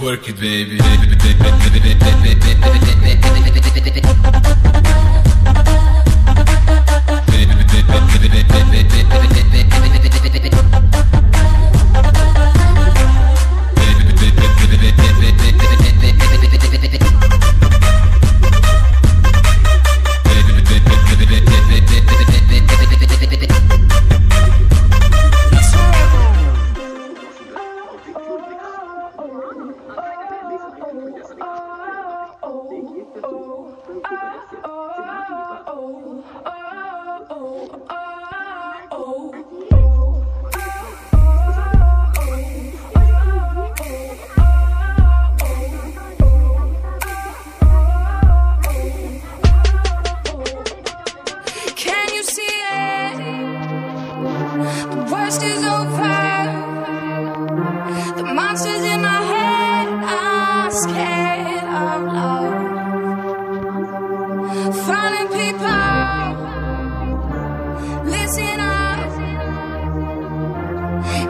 Work it, baby.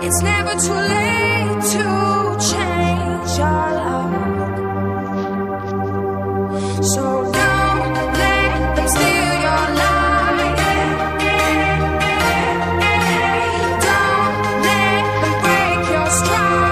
It's never too late to change your love. So don't let them steal your life. Don't let them break your stride.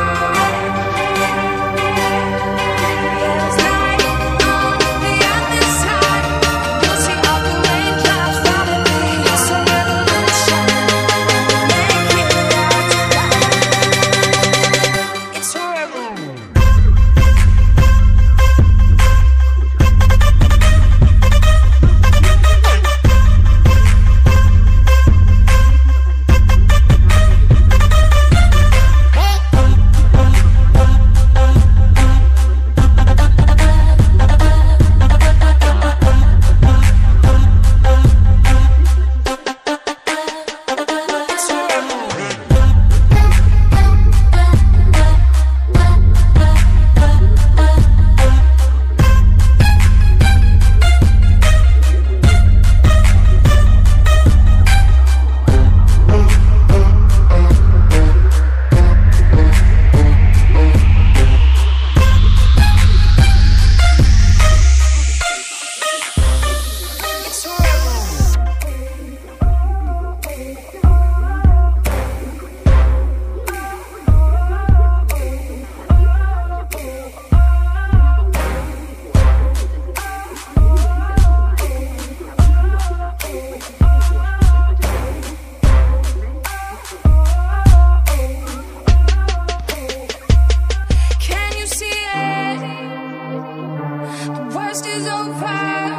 Is over.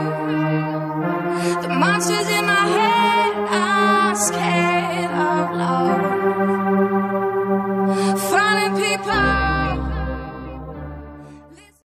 The monsters in my head